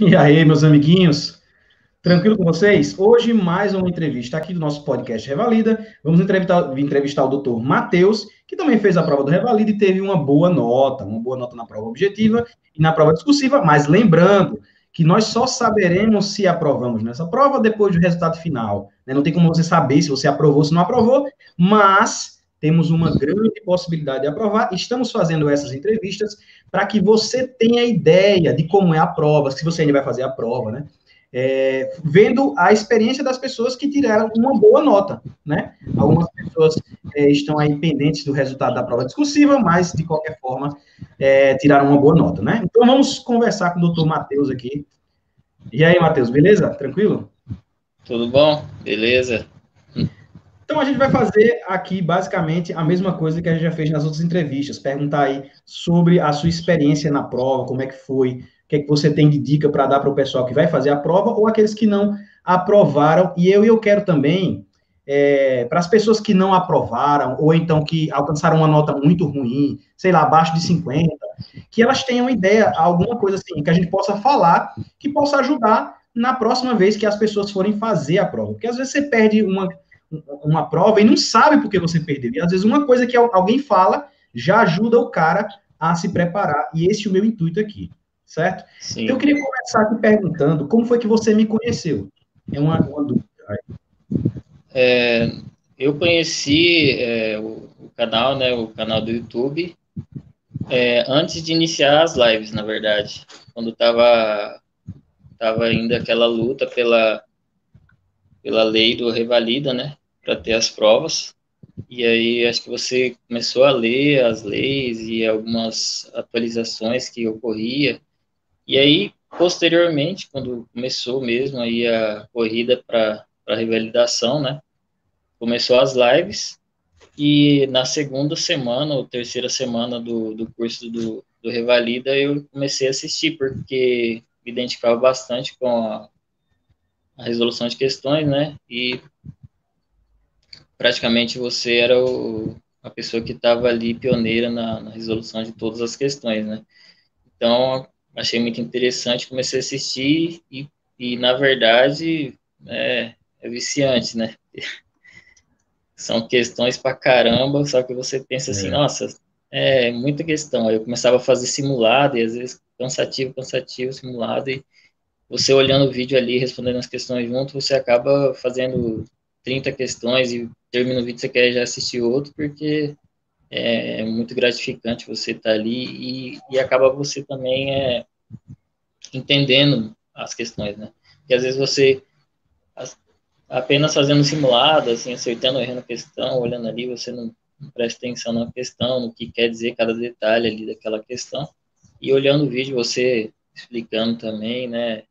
E aí, meus amiguinhos, tranquilo com vocês? Hoje, mais uma entrevista aqui do nosso podcast Revalida. Vamos entrevistar o doutor Matheus, que também fez a prova do Revalida e teve uma boa nota na prova objetiva e na prova discursiva, mas lembrando que nós só saberemos se aprovamos nessa prova depois do resultado final, né? Não tem como você saber se você aprovou ou se não aprovou, mas temos uma grande possibilidade de aprovar. Estamos fazendo essas entrevistas para que você tenha ideia de como é a prova, se você ainda vai fazer a prova, né? Vendo a experiência das pessoas que tiraram uma boa nota, né? Algumas pessoas estão aí pendentes do resultado da prova discursiva, mas, de qualquer forma, tiraram uma boa nota, né? Então, vamos conversar com o doutor Matheus aqui. E aí, Matheus, beleza? Tranquilo? Tudo bom? Beleza. Então, a gente vai fazer aqui, basicamente, a mesma coisa que a gente já fez nas outras entrevistas. Perguntar aí sobre a sua experiência na prova, como é que foi, o que é que você tem de dica para dar para o pessoal que vai fazer a prova ou aqueles que não aprovaram. E eu quero também, para as pessoas que não aprovaram ou então que alcançaram uma nota muito ruim, sei lá, abaixo de 50, que elas tenham ideia, alguma coisa assim, que a gente possa falar, que possa ajudar na próxima vez que as pessoas forem fazer a prova. Porque às vezes você perde uma prova e não sabe por que você perdeu. E, às vezes, uma coisa que alguém fala já ajuda o cara a se preparar. E esse é o meu intuito aqui, certo? Sim. Então, eu queria começar aqui perguntando como foi que você me conheceu. É uma dúvida. Eu conheci o canal do YouTube, antes de iniciar as lives, na verdade. Quando estava ainda aquela luta pela lei do Revalida, né? Para ter as provas, e aí acho que você começou a ler as leis e algumas atualizações que ocorria, e aí, posteriormente, quando começou mesmo aí a corrida para a revalidação, né, começou as lives, e na segunda semana ou terceira semana do curso do Revalida, eu comecei a assistir, porque me identificava bastante com a resolução de questões, né, e praticamente você era a pessoa que estava ali pioneira na resolução de todas as questões, né? Então, achei muito interessante, comecei a assistir e na verdade, é viciante, né? São questões pra caramba, só que você pensa assim, nossa, é muita questão. Aí eu começava a fazer simulado, e às vezes cansativo, simulado, e você olhando o vídeo ali, respondendo as questões junto, você acaba fazendo 30 questões e termina o vídeo, você quer já assistir outro, porque é muito gratificante você estar ali e acaba você também entendendo as questões, né? Porque às vezes você, apenas fazendo simulado, assim, acertando, errando a questão, olhando ali, você não presta atenção na questão, no que quer dizer cada detalhe ali daquela questão, e olhando o vídeo, você explicando também, né?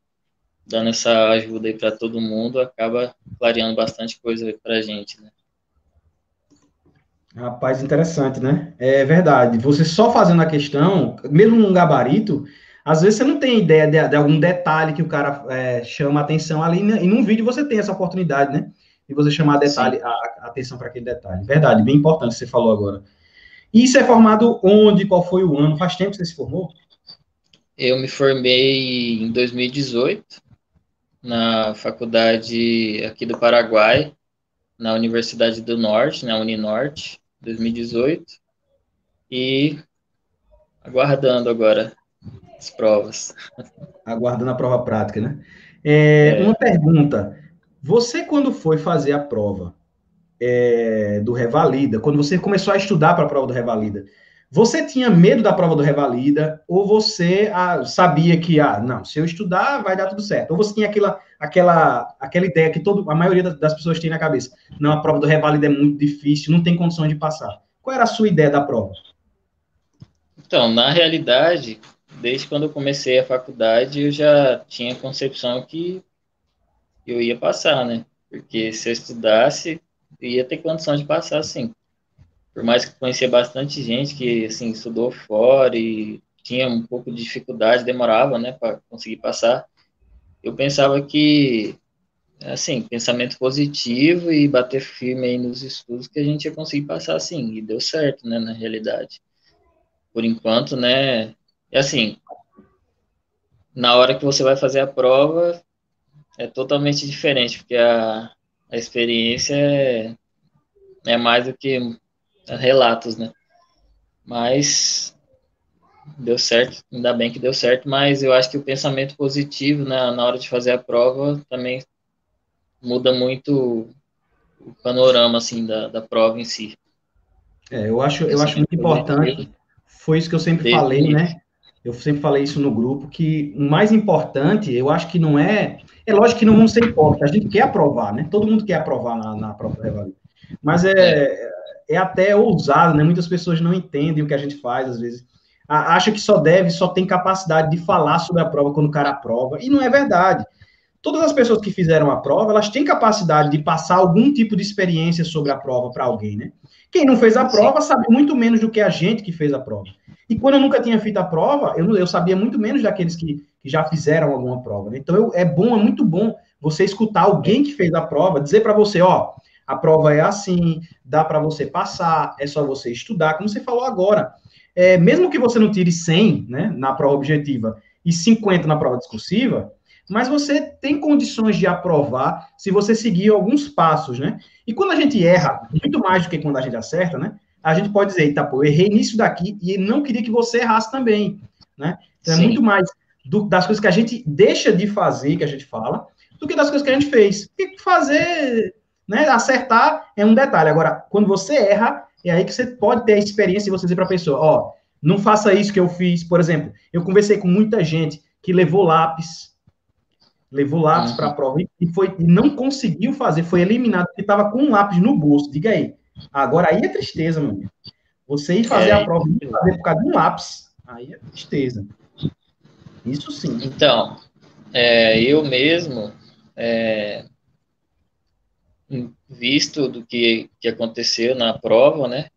Dando essa ajuda aí para todo mundo, acaba clareando bastante coisa para a gente, né? Rapaz, interessante, né? É verdade. Você só fazendo a questão, mesmo num gabarito, às vezes você não tem ideia de algum detalhe que o cara chama a atenção ali, né? E num vídeo você tem essa oportunidade, né? E você chamar a atenção para aquele detalhe. Verdade, bem importante o que você falou agora. E você é formado onde? Qual foi o ano? Faz tempo que você se formou? Eu me formei em 2018. Na faculdade aqui do Paraguai, na Universidade do Norte, na UniNorte, 2018, e aguardando agora as provas. Aguardando a prova prática, né? Uma pergunta, você quando foi fazer a prova do Revalida, quando você começou a estudar para a prova do Revalida, você tinha medo da prova do Revalida, ou você sabia que, não, se eu estudar, vai dar tudo certo? Ou você tinha aquela ideia que a maioria das pessoas tem na cabeça? Não, a prova do Revalida é muito difícil, não tem condições de passar. Qual era a sua ideia da prova? Então, na realidade, desde quando eu comecei a faculdade, eu já tinha a concepção que eu ia passar, né? Porque se eu estudasse, eu ia ter condição de passar, sim. Por mais que conhecia bastante gente que, assim, estudou fora e tinha um pouco de dificuldade, demorava, né, para conseguir passar, eu pensava que, assim, pensamento positivo e bater firme aí nos estudos que a gente ia conseguir passar, assim, e deu certo, né, na realidade. Por enquanto, né, assim, na hora que você vai fazer a prova é totalmente diferente, porque a experiência é mais do que relatos, né? Mas deu certo, ainda bem que deu certo, mas eu acho que o pensamento positivo, né, na hora de fazer a prova também muda muito o panorama, assim, da prova em si. É, eu acho muito importante, foi isso que eu sempre falei, né? Eu sempre falei isso no grupo, que o mais importante, eu acho que não é... É lógico que não vamos ser hipócritas, a gente quer aprovar, né? Todo mundo quer aprovar na prova Revalida. Mas é até ousado, né? Muitas pessoas não entendem o que a gente faz, às vezes. Acha que só tem capacidade de falar sobre a prova quando o cara aprova, e não é verdade. Todas as pessoas que fizeram a prova, elas têm capacidade de passar algum tipo de experiência sobre a prova para alguém, né? Quem não fez a prova sabe muito menos do que a gente que fez a prova. E quando eu nunca tinha feito a prova, eu sabia muito menos daqueles que já fizeram alguma prova, né? Então, é muito bom você escutar alguém que fez a prova, dizer para você, ó, a prova é assim, dá para você passar, é só você estudar, como você falou agora. É, mesmo que você não tire 100, né, na prova objetiva e 50 na prova discursiva, mas você tem condições de aprovar se você seguir alguns passos, né? E quando a gente erra, muito mais do que quando a gente acerta, né? A gente pode dizer, eita, pô, eu errei nisso daqui e não queria que você errasse também, né? Então, é muito mais das coisas que a gente deixa de fazer, que a gente fala, do que das coisas que a gente fez. Porque fazer, né, acertar é um detalhe. Agora, quando você erra, é aí que você pode ter a experiência e você dizer para a pessoa, ó, não faça isso que eu fiz. Por exemplo, eu conversei com muita gente que levou lápis para a prova e não conseguiu fazer, foi eliminado, porque estava com um lápis no bolso. Diga aí. Agora, aí é tristeza, meu amigo. Você ir fazer a prova e fazer por causa de um lápis, aí é tristeza. Isso sim. Então, eu mesmo, visto do que aconteceu na prova, né,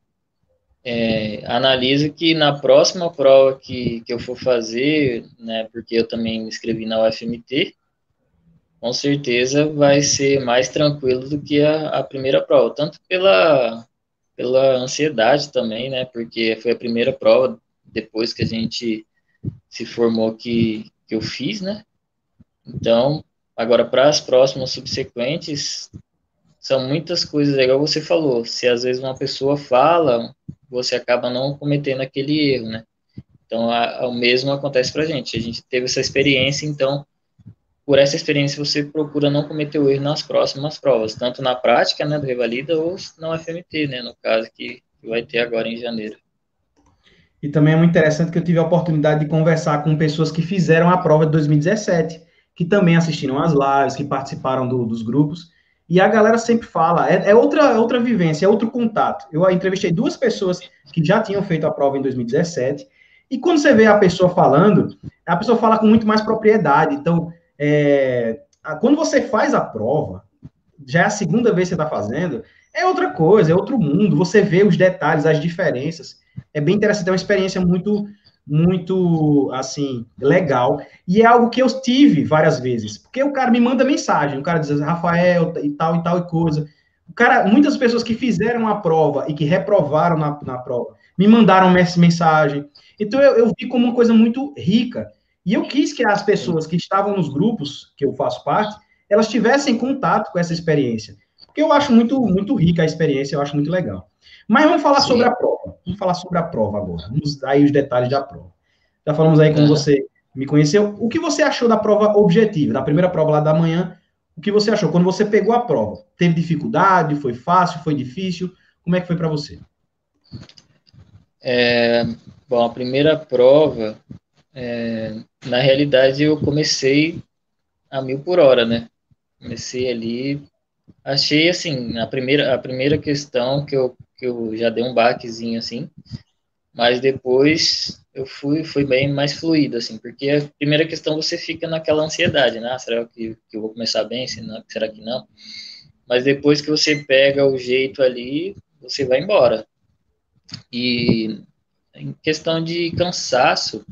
analiso que na próxima prova que eu for fazer, né, porque eu também me inscrevi na UFMT, com certeza vai ser mais tranquilo do que a primeira prova, tanto pela ansiedade também, né, porque foi a primeira prova depois que a gente se formou que eu fiz, né, então, agora para as próximas subsequentes, são muitas coisas, igual você falou, se às vezes uma pessoa fala, você acaba não cometendo aquele erro, né, então o mesmo acontece para a gente teve essa experiência, então, por essa experiência, você procura não cometer o erro nas próximas provas, tanto na prática, né, do Revalida, ou na UFMT, né, no caso que vai ter agora em janeiro. E também é muito interessante que eu tive a oportunidade de conversar com pessoas que fizeram a prova de 2017, que também assistiram às lives, que participaram dos grupos, e a galera sempre fala, outra vivência, é outro contato. Eu entrevistei duas pessoas que já tinham feito a prova em 2017, e quando você vê a pessoa falando, a pessoa fala com muito mais propriedade, então... quando você faz a prova, já é a segunda vez que você está fazendo, é outra coisa, é outro mundo, você vê os detalhes, as diferenças, é bem interessante, é uma experiência muito, muito, assim, legal, e é algo que eu tive várias vezes, porque o cara me manda mensagem, o cara diz, Rafael, e tal e coisa, muitas pessoas que fizeram a prova e que reprovaram na prova, me mandaram mensagem, então eu vi como uma coisa muito rica. E eu quis que as pessoas que estavam nos grupos, que eu faço parte, elas tivessem contato com essa experiência. Porque eu acho muito, muito rica a experiência, eu acho muito legal. Mas vamos falar sobre a prova. Vamos falar sobre a prova agora. Vamos dar aí os detalhes da prova. Já falamos aí como você me conheceu. O que você achou da prova objetiva, da primeira prova lá da manhã? O que você achou? Quando você pegou a prova, teve dificuldade? Foi fácil? Foi difícil? Como é que foi para você? Bom, a primeira prova... na realidade, eu comecei a 1000 por hora, né? Comecei ali, achei, assim, a primeira questão que eu já dei um baquezinho, assim, mas depois foi bem mais fluido, assim, porque a primeira questão você fica naquela ansiedade, né? Ah, será que eu vou começar bem? Será que não? Mas depois que você pega o jeito ali, você vai embora. E em questão de cansaço,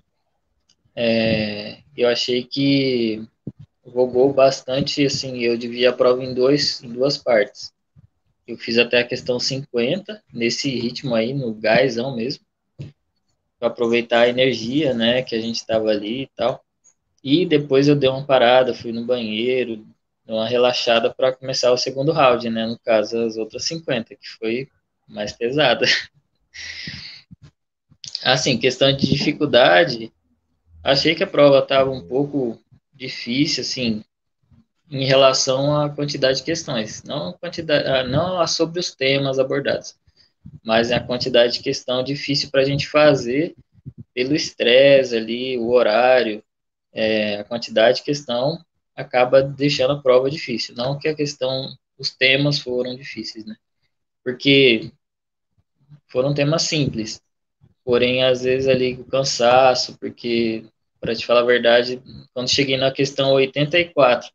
eu achei que rogou bastante, assim, eu dividi a prova em duas partes. Eu fiz até a questão 50, nesse ritmo aí, no gásão mesmo, para aproveitar a energia, né, que a gente estava ali e tal. E depois eu dei uma parada, fui no banheiro, dei uma relaxada para começar o segundo round, né? No caso, as outras 50, que foi mais pesada. Assim, questão de dificuldade, achei que a prova estava um pouco difícil, assim, em relação à quantidade de questões. Não sobre os temas abordados, mas a quantidade de questão difícil para a gente fazer pelo estresse ali, o horário, a quantidade de questão acaba deixando a prova difícil. Não que a questão, os temas foram difíceis, né? Porque foram temas simples, porém, às vezes ali o cansaço, porque, para te falar a verdade, quando cheguei na questão 84,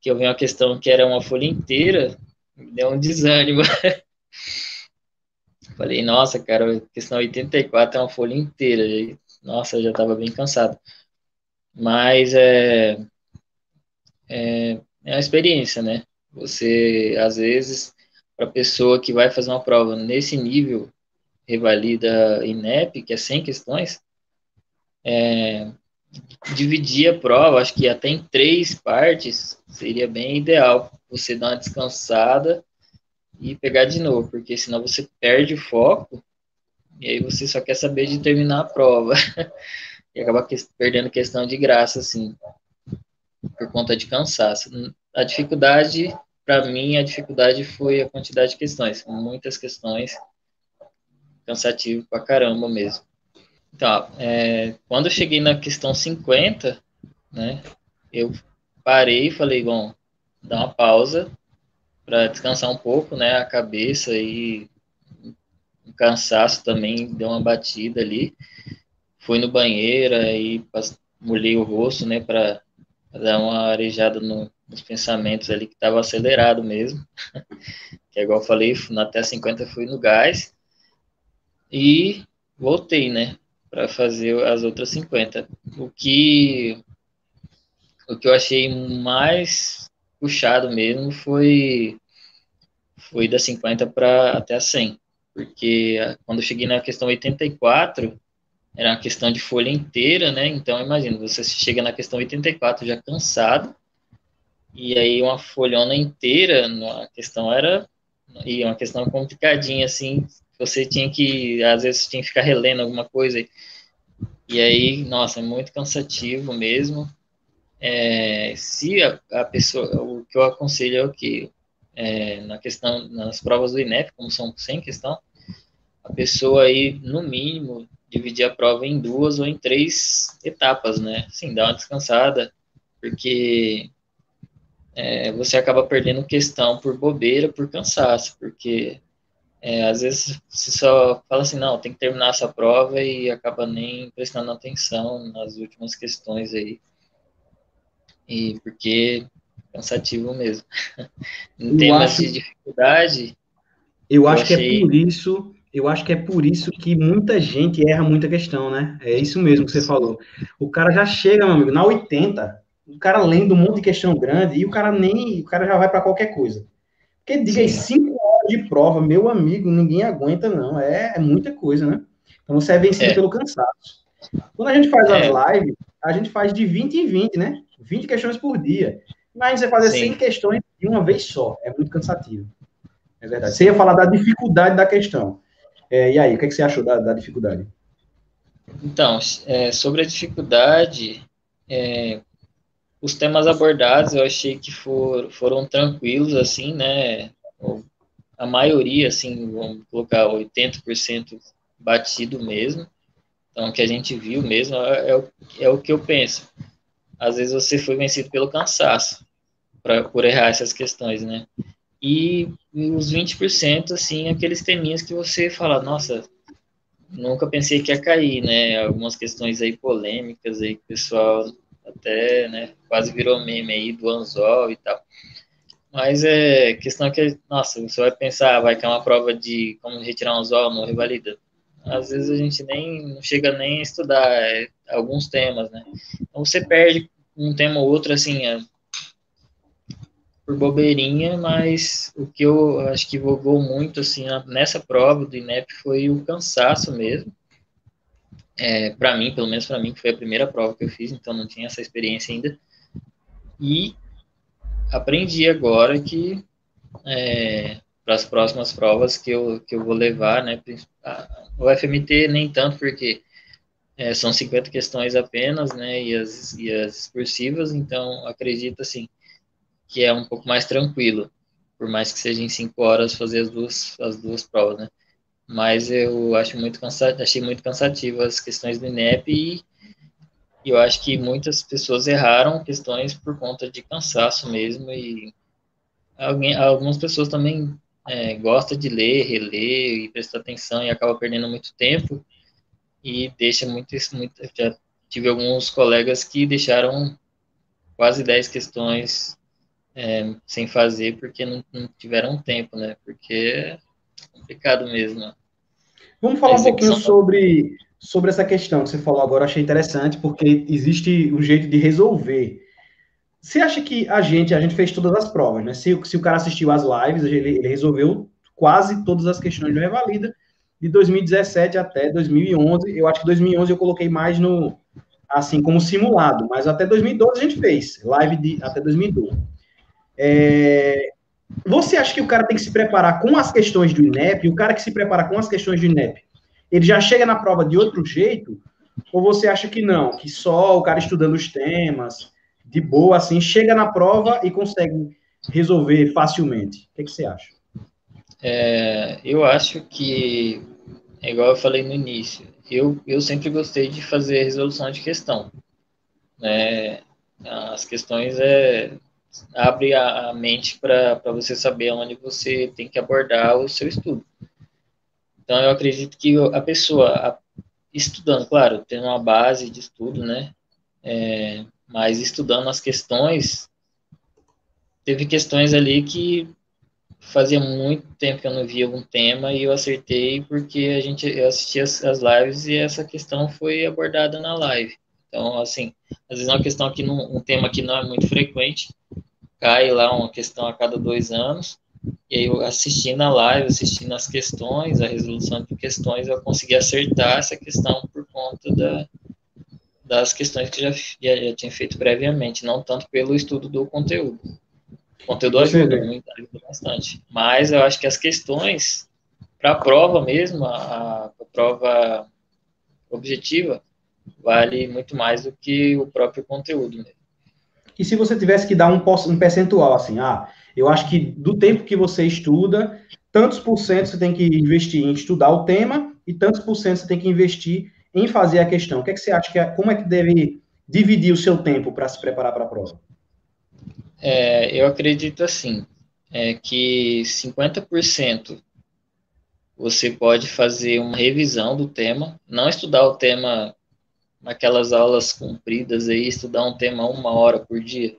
que eu vi uma questão que era uma folha inteira, me deu um desânimo. Falei, nossa, cara, a questão 84 é uma folha inteira. E, nossa, eu já estava bem cansado. Mas é uma experiência, né? Você, às vezes, para a pessoa que vai fazer uma prova nesse nível, Revalida INEP, que é 100 questões, dividir a prova, acho que até em 3 partes, seria bem ideal. Você dar uma descansada e pegar de novo, porque senão você perde o foco, e aí você só quer saber de terminar a prova, e acaba perdendo questão de graça, assim, por conta de cansaço. A dificuldade, para mim, a dificuldade foi a quantidade de questões, muitas questões, cansativo pra caramba mesmo. Então, quando eu cheguei na questão 50, né, eu parei e falei, bom, dá uma pausa para descansar um pouco, né, a cabeça e o cansaço também deu uma batida ali. Fui no banheiro, aí molhei o rosto, né, para dar uma arejada nos pensamentos ali, que estava acelerado mesmo. Que igual eu falei, até 50 fui no gás. E voltei, né, para fazer as outras 50. O que eu achei mais puxado mesmo foi da 50 para até a 100. Porque quando eu cheguei na questão 84, era uma questão de folha inteira, né? Então, imagina, você chega na questão 84 já cansado, e aí uma folhona inteira, a questão era... E uma questão complicadinha, assim... Você tinha que, às vezes, tinha que ficar relendo alguma coisa. E aí, nossa, é muito cansativo mesmo. Se a pessoa, o que eu aconselho é o que, nas provas do INEP, como são 100 questões, a pessoa aí, no mínimo, dividir a prova em 2 ou em 3 etapas, né? Assim, dá uma descansada, porque você acaba perdendo questão por bobeira, por cansaço, porque... às vezes você só fala assim, não, tem que terminar essa prova e acaba nem prestando atenção nas últimas questões aí, e porque é cansativo mesmo. Em temas de dificuldade... Eu acho que é por isso que muita gente erra muita questão, né? É isso mesmo que você falou. O cara já chega, meu amigo, na 80, o cara lendo um monte de questão grande e o cara já vai para qualquer coisa. Porque diga aí, 5 horas de prova, meu amigo, ninguém aguenta, não. É muita coisa, né? Então você é vencido pelo cansaço. Quando a gente faz as lives, a gente faz de 20 em 20, né? 20 questões por dia. Mas você fazer 100 questões de uma vez só é muito cansativo. É verdade. Você ia falar da dificuldade da questão. E aí, o que você achou da dificuldade? Então, sobre a dificuldade... Os temas abordados eu achei que foram tranquilos, assim, né? A maioria, assim, vamos colocar 80% batido mesmo. Então, o que a gente viu mesmo é o que eu penso. Às vezes você foi vencido pelo cansaço, por errar essas questões, né? E os 20%, assim, aqueles teminhas que você fala, nossa, nunca pensei que ia cair, né? Algumas questões aí polêmicas aí que o pessoal... até, né, quase virou meme aí do anzol e tal. Mas questão que, nossa, você vai pensar, vai que é uma prova de como retirar um anzol no Revalida. Às vezes a gente não chega nem a estudar alguns temas, né? Então você perde um tema ou outro, assim, por bobeirinha, mas o que eu acho que vogou muito, assim, nessa prova do INEP foi o cansaço mesmo. para mim, pelo menos para mim, que foi a primeira prova que eu fiz, então não tinha essa experiência ainda. E aprendi agora que para as próximas provas que eu vou levar, né, o UFMT nem tanto, porque são 50 questões apenas, né, e as excursivas, então acredito assim, que é um pouco mais tranquilo, por mais que seja em 5 horas fazer as duas provas, né. Mas eu acho achei muito cansativo as questões do INEP e eu acho que muitas pessoas erraram questões por conta de cansaço mesmo, e algumas pessoas também gostam de ler, reler e prestar atenção e acaba perdendo muito tempo e deixa muito. Já tive alguns colegas que deixaram quase 10 questões sem fazer porque não tiveram tempo, né? Porque é complicado mesmo, né? Vamos falar um pouquinho sobre essa questão que você falou agora, eu achei interessante, porque existe um jeito de resolver. Você acha que a gente fez todas as provas, né? Se o cara assistiu às lives, ele resolveu quase todas as questões do Revalida, de 2017 até 2011. Eu acho que 2011 eu coloquei mais como simulado, mas até 2012 a gente fez, até 2012. Você acha que o cara tem que se preparar com as questões do INEP? O cara que se prepara com as questões do INEP, ele já chega na prova de outro jeito? Ou você acha que não? Que só o cara estudando os temas, de boa, assim, chega na prova e consegue resolver facilmente? O que você acha? Eu acho que, igual eu falei no início, eu sempre gostei de fazer resolução de questão, né? As questões abre a mente para você saber onde você tem que abordar o seu estudo. Então, eu acredito que a pessoa, estudando, claro, tendo uma base de estudo, né, mas estudando as questões, teve questões ali que fazia muito tempo que eu não via algum tema e eu acertei porque eu assisti as lives e essa questão foi abordada na live. Então, assim, às vezes é uma questão que um tema que não é muito frequente, cai lá uma questão a cada 2 anos, e aí eu assistindo a live, assistindo as questões, a resolução de questões, eu consegui acertar essa questão por conta das questões que já tinha feito previamente, não tanto pelo estudo do conteúdo. O conteúdo ajuda bastante, mas eu acho que as questões, para a prova mesmo, a prova objetiva, vale muito mais do que o próprio conteúdo mesmo. E se você tivesse que dar um percentual, assim, eu acho que do tempo que você estuda, tantos por cento você tem que investir em estudar o tema e tantos por cento você tem que investir em fazer a questão. O que você acha? Como é que deve dividir o seu tempo para se preparar para a prova? Eu acredito, assim, que 50% você pode fazer uma revisão do tema, não estudar o tema naquelas aulas compridas aí, estudar um tema 1 hora por dia,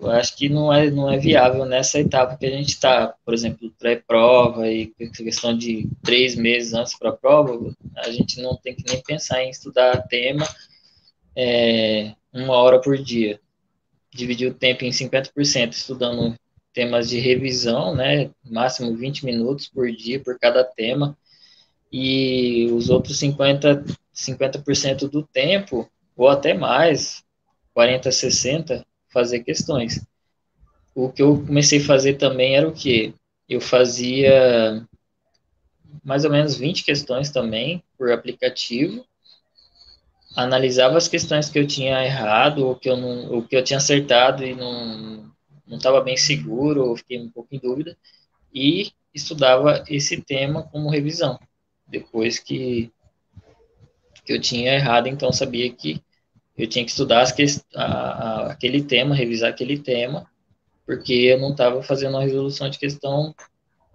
eu acho que não é viável nessa etapa que a gente está, por exemplo, pré-prova e questão de 3 meses antes para a prova, a gente não tem que nem pensar em estudar tema 1 hora por dia. Dividir o tempo em 50% estudando temas de revisão, né, máximo 20 minutos por dia por cada tema, e os outros 50% do tempo, ou até mais, 40, 60, fazer questões. O que eu comecei a fazer também era o quê? Eu fazia mais ou menos 20 questões também, por aplicativo, analisava as questões que eu tinha errado, ou que eu tinha acertado e não estava bem seguro, ou fiquei um pouco em dúvida, e estudava esse tema como revisão. Depois que eu tinha errado, então sabia que eu tinha que estudar aquele tema, revisar aquele tema, porque eu não estava fazendo uma resolução de questão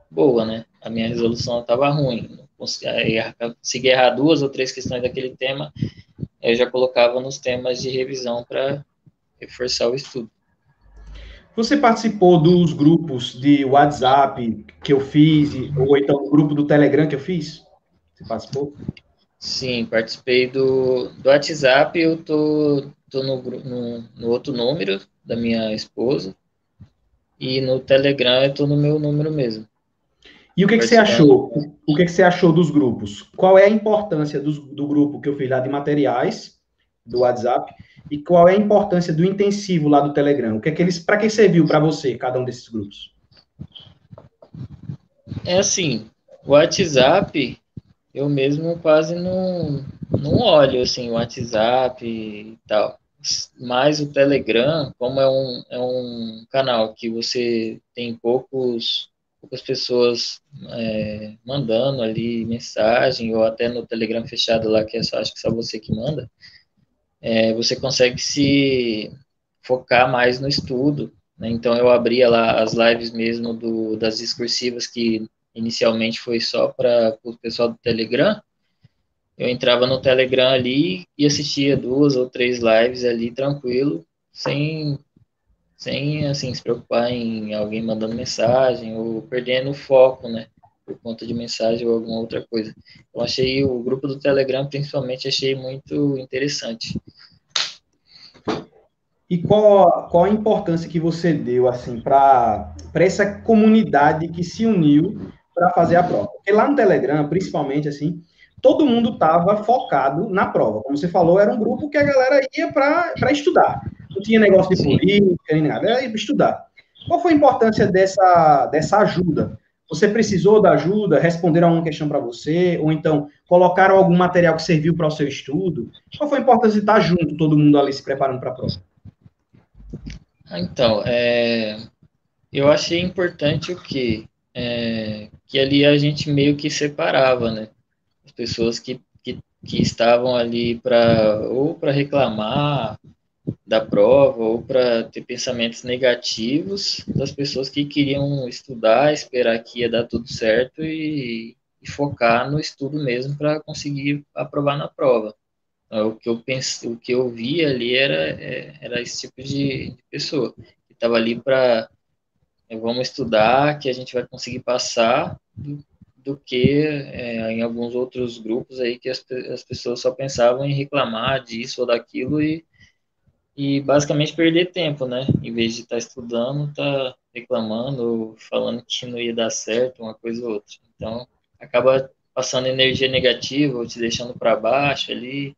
boa, né? A minha resolução estava ruim. Consegui errar 2 ou 3 questões daquele tema, eu já colocava nos temas de revisão para reforçar o estudo. Você participou dos grupos de WhatsApp que eu fiz, ou então do grupo do Telegram que eu fiz? Você participou? Sim, participei do WhatsApp, eu tô no outro número da minha esposa, e no Telegram eu tô no meu número mesmo. E o que você achou? O que você achou dos grupos? Qual é a importância do grupo que eu fiz lá de materiais, do WhatsApp, e qual é a importância do intensivo lá do Telegram? O que é que eles, para que serviu para você, cada um desses grupos? É assim, o WhatsApp, eu mesmo quase não olho, assim, o WhatsApp e tal. Mas o Telegram, como é um canal que você tem poucas pessoas mandando ali mensagem, ou até no Telegram fechado lá, que é só, acho que só você que manda, você consegue se focar mais no estudo, né? Então, eu abria lá as lives mesmo das discursivas, que inicialmente foi só para o pessoal do Telegram. Eu entrava no Telegram ali e assistia 2 ou 3 lives ali, tranquilo, sem assim, se preocupar em alguém mandando mensagem ou perdendo o foco, né, por conta de mensagem ou alguma outra coisa. Eu achei o grupo do Telegram, principalmente, achei muito interessante. E qual a importância que você deu, assim, para essa comunidade que se uniu para fazer a prova? Porque lá no Telegram, principalmente, assim, todo mundo estava focado na prova. Como você falou, era um grupo que a galera ia para estudar. Não tinha negócio de política, nem nada, era estudar. Qual foi a importância dessa ajuda? Você precisou da ajuda? Responderam alguma questão para você? Ou então, colocaram algum material que serviu para o seu estudo? Qual foi a importância de estar junto, todo mundo ali se preparando para a prova? Então, eu achei importante o quê? Que ali a gente meio que separava, né? Pessoas que estavam ali para reclamar da prova, ou para ter pensamentos negativos, das pessoas que queriam estudar, esperar que ia dar tudo certo e focar no estudo mesmo para conseguir aprovar na prova. Então, o que eu vi ali era esse tipo de pessoa, que estava ali para vamos estudar, que a gente vai conseguir passar, do que em alguns outros grupos aí que as pessoas só pensavam em reclamar disso ou daquilo e basicamente perder tempo, né? Em vez de estar estudando, estar reclamando, falando que não ia dar certo, uma coisa ou outra. Então, acaba passando energia negativa ou te deixando para baixo ali.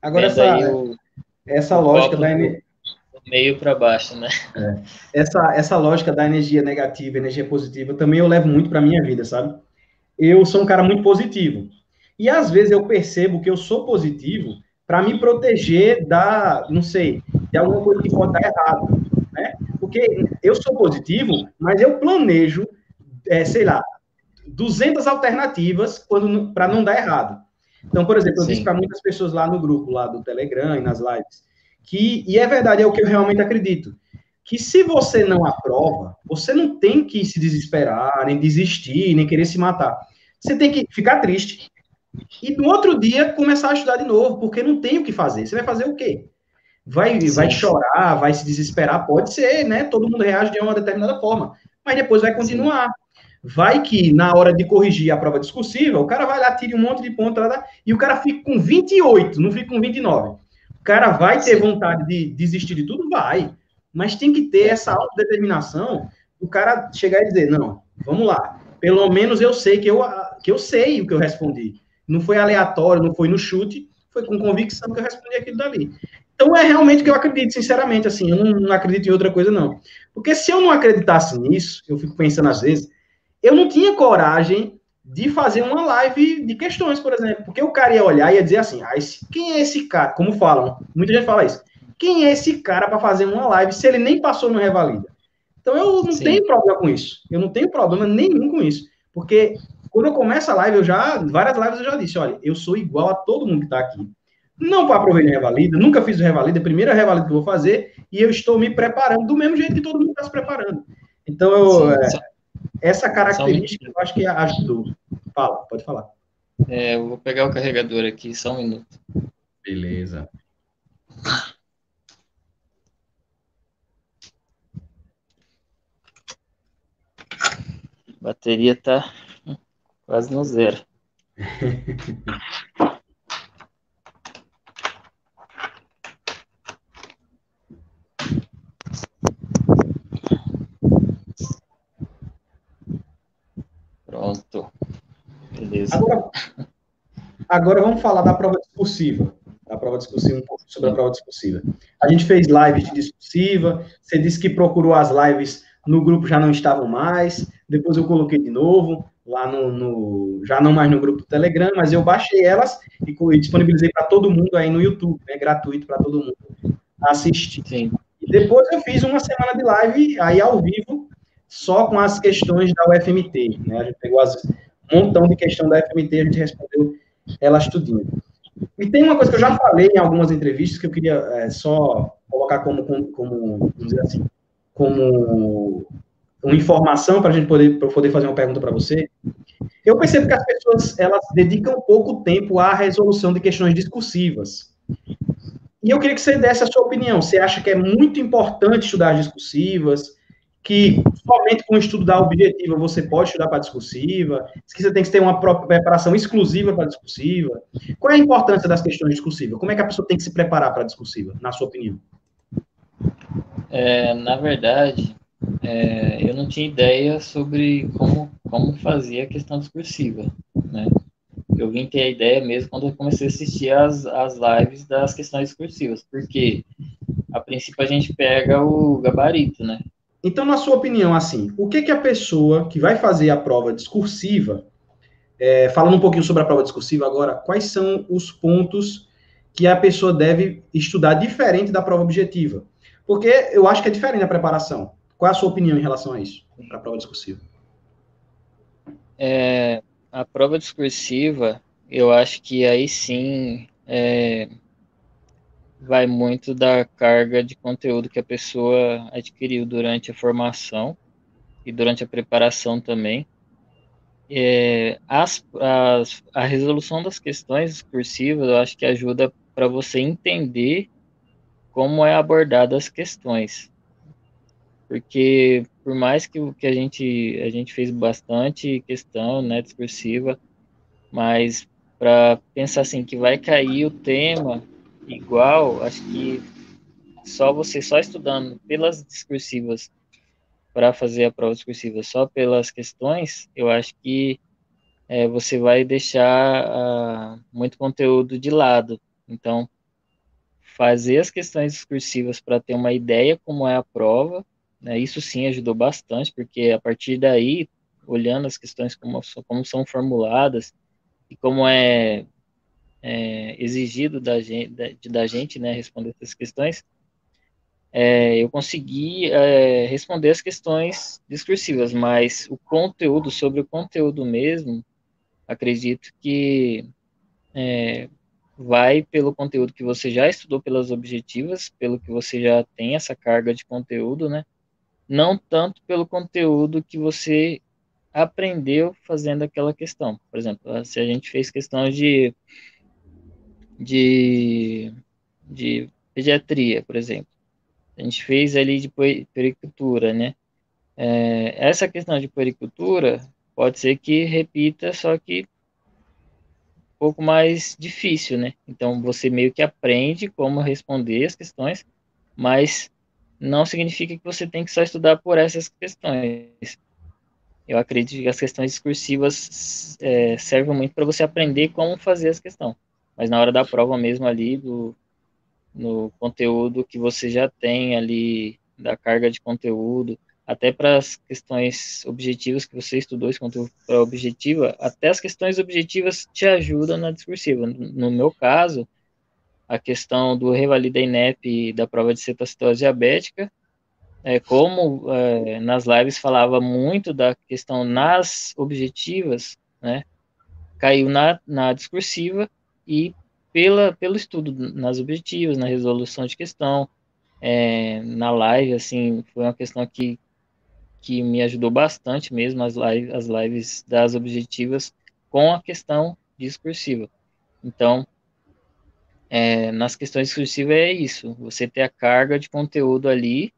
Agora, essa lógica da energia meio para baixo, né? Essa lógica da energia negativa, energia positiva, também eu levo muito para minha vida, sabe? Eu sou um cara muito positivo. E às vezes eu percebo que eu sou positivo para me proteger não sei, de alguma coisa que pode dar errado, né? Porque eu sou positivo, mas eu planejo, sei lá, 200 alternativas para não dar errado. Então, por exemplo, eu disse para muitas pessoas lá no grupo, lá do Telegram e nas lives, e é verdade, é o que eu realmente acredito, que se você não aprova, você não tem que se desesperar, nem desistir, nem querer se matar. Você tem que ficar triste e no outro dia começar a estudar de novo, porque não tem o que fazer. Você vai fazer o quê? Vai chorar, vai se desesperar, pode ser, né? Todo mundo reage de uma determinada forma, mas depois vai continuar. Vai que na hora de corrigir a prova discursiva, o cara vai lá, tira um monte de ponto, e o cara fica com 28, não fica com 29. O cara vai ter vontade de desistir de tudo? Vai. Mas tem que ter essa autodeterminação, o cara chegar e dizer, não, vamos lá. Pelo menos eu sei que eu sei o que eu respondi. Não foi aleatório, não foi no chute, foi com convicção que eu respondi aquilo dali. Então, é realmente o que eu acredito, sinceramente, assim, eu não acredito em outra coisa, não. Porque se eu não acreditasse nisso, eu fico pensando às vezes, eu não tinha coragem de fazer uma live de questões, por exemplo. Porque o cara ia olhar e ia dizer assim, quem é esse cara? Como falam, muita gente fala isso. Quem é esse cara para fazer uma live se ele nem passou no Revalida? Então, eu não tenho problema com isso. Eu não tenho problema nenhum com isso. Porque quando eu começo a live, várias lives eu já disse, olha, eu sou igual a todo mundo que está aqui. Não para aproveitar o Revalida, nunca fiz o Revalida, a primeira Revalida que eu vou fazer, e eu estou me preparando do mesmo jeito que todo mundo está se preparando. Então, essa característica eu acho que ajudou. Fala, pode falar. Eu vou pegar o carregador aqui, só um minuto. Beleza. A bateria tá quase no zero. Beleza. Agora vamos falar da prova discursiva. A prova discursiva, um pouco sobre a prova discursiva. A gente fez live de discursiva, você disse que procurou as lives no grupo, já não estavam mais, depois eu coloquei de novo, lá já não mais no grupo do Telegram, mas eu baixei elas e disponibilizei para todo mundo aí no YouTube, né, gratuito para todo mundo assistir. Sim. E depois eu fiz uma semana de live, aí ao vivo, só com as questões da UFMT, né, a gente pegou um montão de questão da UFMT, a gente respondeu elas tudinho. E tem uma coisa que eu já falei em algumas entrevistas que eu queria só colocar como vamos dizer assim, como uma informação para a gente poder fazer uma pergunta para você. Eu percebo que as pessoas, elas dedicam pouco tempo à resolução de questões discursivas. E eu queria que você desse a sua opinião. Você acha que é muito importante estudar discursivas, que somente com o estudo da objetiva você pode estudar para a discursiva, que você tem que ter uma preparação exclusiva para a discursiva? Qual é a importância das questões discursivas? Como é que a pessoa tem que se preparar para a discursiva, na sua opinião? Na verdade, eu não tinha ideia sobre como fazer a questão discursiva, né? Eu vim ter a ideia mesmo quando eu comecei a assistir as lives das questões discursivas, porque, a princípio, a gente pega o gabarito, né? Então, na sua opinião, assim, o que a pessoa que vai fazer a prova discursiva, falando um pouquinho sobre a prova discursiva agora, quais são os pontos que a pessoa deve estudar diferente da prova objetiva? Porque eu acho que é diferente a preparação. Qual é a sua opinião em relação a isso, para a prova discursiva? A prova discursiva, eu acho que aí sim vai muito da carga de conteúdo que a pessoa adquiriu durante a formação e durante a preparação também. A resolução das questões discursivas, eu acho que ajuda para você entender como é abordada as questões. Porque, por mais que a gente fez bastante questão, né, discursiva, mas para pensar assim, que vai cair o tema igual, acho que só estudando pelas discursivas para fazer a prova discursiva, só pelas questões, eu acho que você vai deixar muito conteúdo de lado. Então, fazer as questões discursivas para ter uma ideia como é a prova, né, isso sim ajudou bastante, porque a partir daí, olhando as questões como são formuladas e como é exigido da gente, né, responder essas questões, eu consegui responder as questões discursivas, mas o conteúdo, sobre o conteúdo mesmo, acredito que vai pelo conteúdo que você já estudou pelas objetivas, pelo que você já tem essa carga de conteúdo, né? Não tanto pelo conteúdo que você aprendeu fazendo aquela questão. Por exemplo, se a gente fez questão de pediatria, por exemplo, a gente fez ali de puericultura, né? Essa questão de puericultura pode ser que repita, só que um pouco mais difícil, né? Então, você meio que aprende como responder as questões, mas não significa que você tem que só estudar por essas questões. Eu acredito que as questões discursivas servem muito para você aprender como fazer as questões, mas na hora da prova mesmo ali, no conteúdo que você já tem ali, da carga de conteúdo, até para as questões objetivas que você estudou, esse conteúdo para a objetiva, até as questões objetivas te ajudam na discursiva. No meu caso, a questão do Revalida INEP da prova de cetocitose diabética, como nas lives falava muito da questão nas objetivas, né, caiu na discursiva e pelo estudo nas objetivas, na resolução de questão, na live, assim, foi uma questão que me ajudou bastante mesmo, as lives das objetivas com a questão discursiva. Então, nas questões discursivas é isso, você ter a carga de conteúdo ali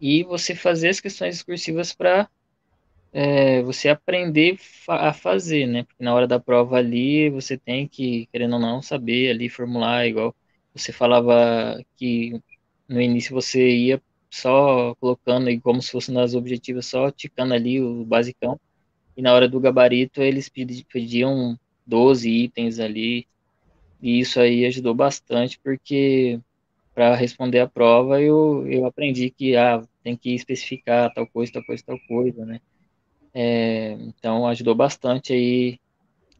e você fazer as questões discursivas para você aprender a fazer, né? Porque na hora da prova ali, você tem que, querendo ou não, saber ali formular, igual você falava que no início você ia só colocando, como se fosse nas objetivas, só ticando ali o basicão, e na hora do gabarito eles pediam 12 itens ali, e isso aí ajudou bastante, porque para responder a prova eu aprendi que tem que especificar tal coisa, né? Então ajudou bastante aí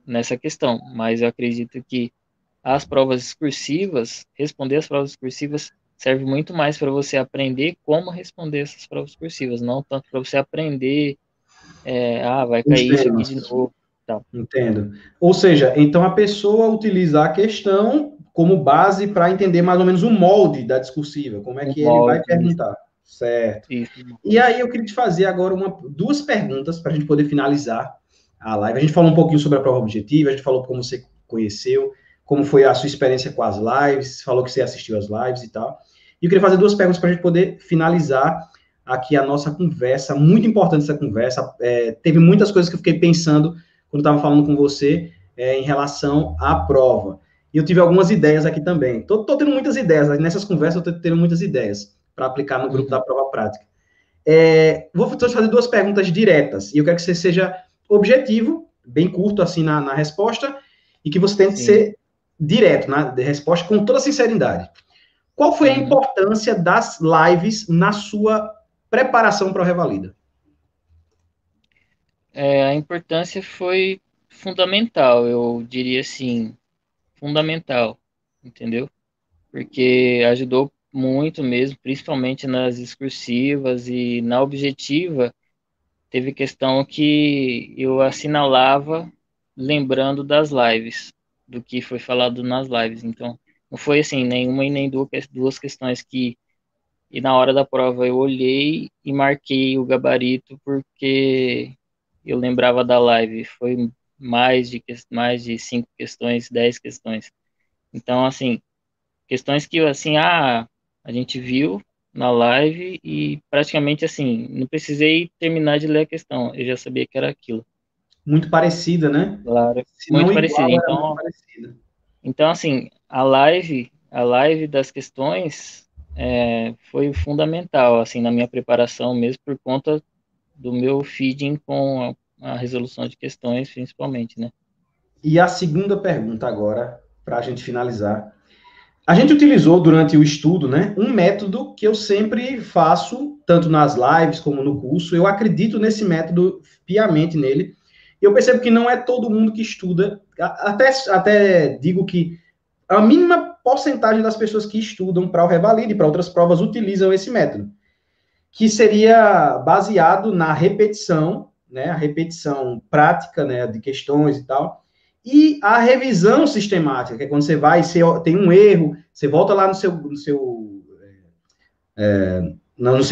nessa questão, mas eu acredito que as provas discursivas, responder as provas discursivas serve muito mais para você aprender como responder essas provas discursivas, não tanto para você aprender, vai cair isso aqui de novo. Tá. Entendo. Ou seja, então a pessoa utilizar a questão como base para entender mais ou menos o molde da discursiva, como é que ele vai perguntar. Certo. Isso. E aí eu queria te fazer agora duas perguntas para a gente poder finalizar a live. A gente falou um pouquinho sobre a prova objetiva, a gente falou como você conheceu, como foi a sua experiência com as lives, falou que você assistiu as lives e tal. E eu queria fazer duas perguntas para a gente poder finalizar aqui a nossa conversa, muito importante essa conversa. Teve muitas coisas que eu fiquei pensando quando estava falando com você em relação à prova. E eu tive algumas ideias aqui também. Estou tendo muitas ideias, nessas conversas eu estou tendo muitas ideias para aplicar no grupo da prova prática. Vou te fazer duas perguntas diretas, e eu quero que você seja objetivo, bem curto assim na resposta, e que você tente ser direto na resposta, com toda sinceridade. Qual foi a importância das lives na sua preparação para o Revalida? A importância foi fundamental, eu diria assim, fundamental, entendeu? Porque ajudou muito mesmo, principalmente nas discursivas e na objetiva, teve questão que eu assinalava lembrando das lives, do que foi falado nas lives. Então, não foi assim, nenhuma e nem duas questões que... E na hora da prova eu olhei e marquei o gabarito porque eu lembrava da live. Foi mais de 5 questões, 10 questões. Então, assim, questões que, assim, a gente viu na live e praticamente, assim, não precisei terminar de ler a questão. Eu já sabia que era aquilo. Muito parecida, né? Claro, muito parecida. Então, assim, a live das questões foi fundamental, assim, na minha preparação mesmo, por conta do meu feeding com a resolução de questões, principalmente, né? E a segunda pergunta agora, para a gente finalizar. A gente utilizou durante o estudo, né, um método que eu sempre faço, tanto nas lives como no curso. Eu acredito nesse método, piamente nele. Eu percebo que não é todo mundo que estuda, até digo que a mínima porcentagem das pessoas que estudam para o Revalida e para outras provas utilizam esse método, que seria baseado na repetição, né, a repetição prática, né, de questões e tal, e a revisão sistemática, que é quando você vai, você tem um erro, você volta lá no seu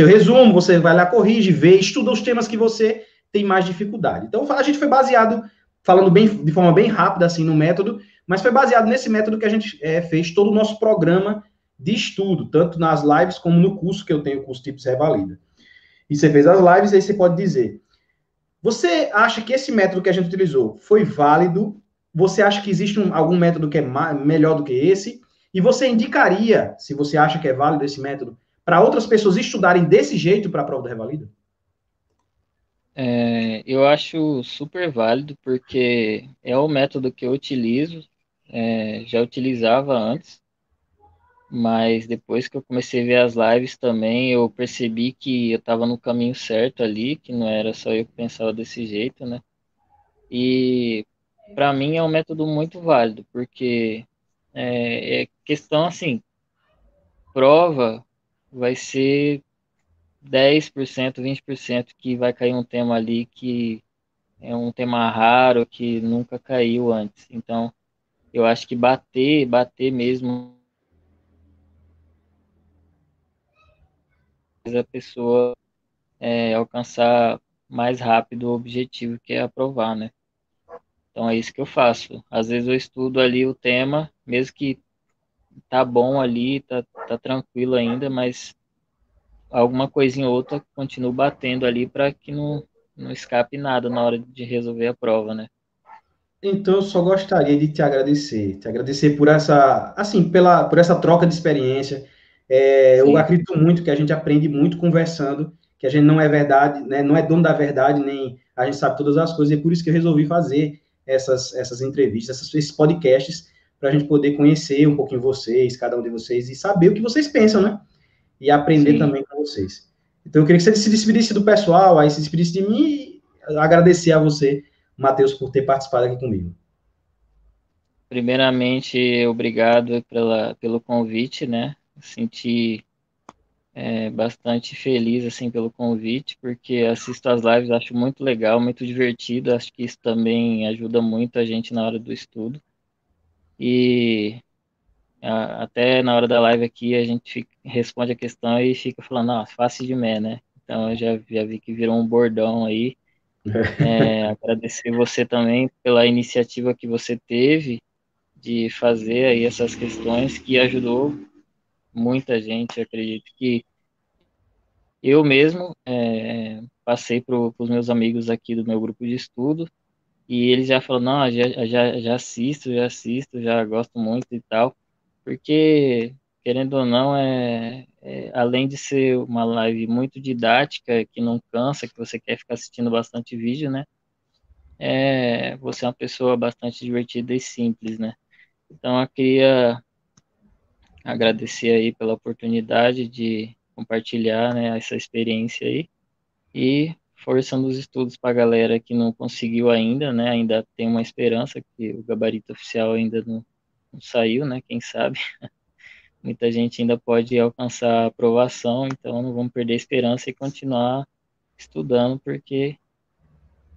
resumo, você vai lá, corrige, vê, estuda os temas que você tem mais dificuldade. Então, a gente foi baseado, falando bem, de forma bem rápida, assim, no método, mas foi baseado nesse método que a gente fez todo o nosso programa de estudo, tanto nas lives como no curso que eu tenho, o curso Tips Revalida. E você fez as lives, aí você pode dizer, você acha que esse método que a gente utilizou foi válido? Você acha que existe algum método que é melhor do que esse? E você indicaria, se você acha que é válido esse método, para outras pessoas estudarem desse jeito para a prova da Revalida? Eu acho super válido, porque é o método que eu utilizo, já utilizava antes, mas depois que eu comecei a ver as lives também, eu percebi que eu estava no caminho certo ali, que não era só eu que pensava desse jeito, né? E para mim é um método muito válido, porque é questão assim, prova vai ser 10%, 20% que vai cair um tema ali que é um tema raro, que nunca caiu antes. Então, eu acho que bater mesmo a pessoa alcançar mais rápido o objetivo, que é aprovar, né? Então, é isso que eu faço. Às vezes eu estudo ali o tema, mesmo que tá bom ali, tá tranquilo ainda, mas alguma coisinha ou outra, continuo batendo ali para que não escape nada na hora de resolver a prova, né? Então, eu só gostaria de te agradecer por essa, assim, por essa troca de experiência. Eu acredito muito que a gente aprende muito conversando, que a gente não é verdade, né, não é dono da verdade, nem a gente sabe todas as coisas, e é por isso que eu resolvi fazer essas entrevistas, esses podcasts, para a gente poder conhecer um pouquinho vocês, cada um de vocês, e saber o que vocês pensam, né? E aprender Sim. também com vocês. Então, eu queria que você se despedisse do pessoal, aí se despedisse de mim, e agradecer a você, Matheus, por ter participado aqui comigo. Primeiramente, obrigado pelo convite, né? Senti bastante feliz, assim, pelo convite, porque assisto as lives, acho muito legal, muito divertido, acho que isso também ajuda muito a gente na hora do estudo. E até na hora da live aqui, a gente responde a questão e fica falando, ah, fácil de mé, né? Então, eu já vi que virou um bordão aí. Agradecer você também pela iniciativa que você teve de fazer aí essas questões, que ajudou muita gente. Eu acredito que eu mesmo passei para os meus amigos aqui do meu grupo de estudo, e ele já falou, não, já assisto, já gosto muito e tal, porque, querendo ou não, além de ser uma live muito didática, que não cansa, que você quer ficar assistindo bastante vídeo, né, você é uma pessoa bastante divertida e simples, né. Então, eu queria agradecer aí pela oportunidade de compartilhar, né, essa experiência aí, e forçando os estudos para a galera que não conseguiu ainda, né? Ainda tem uma esperança, que o gabarito oficial ainda não saiu, né? Quem sabe? Muita gente ainda pode alcançar a aprovação, então não vamos perder a esperança e continuar estudando, porque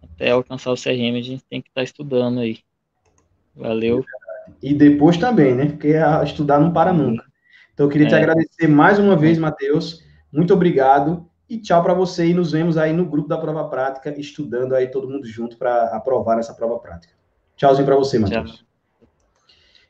até alcançar o CRM a gente tem que estar estudando aí. Valeu. E depois também, né? Porque estudar não para nunca. Então eu queria te agradecer mais uma vez, Matheus. Muito obrigado. E tchau para você, e nos vemos aí no grupo da Prova Prática, estudando aí todo mundo junto para aprovar essa Prova Prática. Tchauzinho para você, Matheus.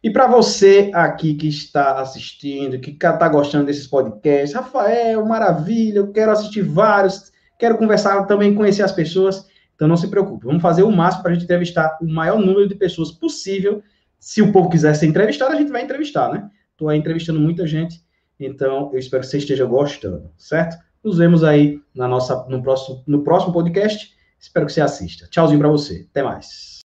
E para você aqui que está assistindo, que está gostando desses podcasts, Rafael, maravilha, eu quero assistir vários, quero conversar também, conhecer as pessoas, então não se preocupe, vamos fazer o máximo para a gente entrevistar o maior número de pessoas possível. Se o povo quiser ser entrevistado, a gente vai entrevistar, né? Estou aí entrevistando muita gente, então eu espero que você esteja gostando, certo? Nos vemos aí no próximo podcast. Espero que você assista. Tchauzinho para você. Até mais.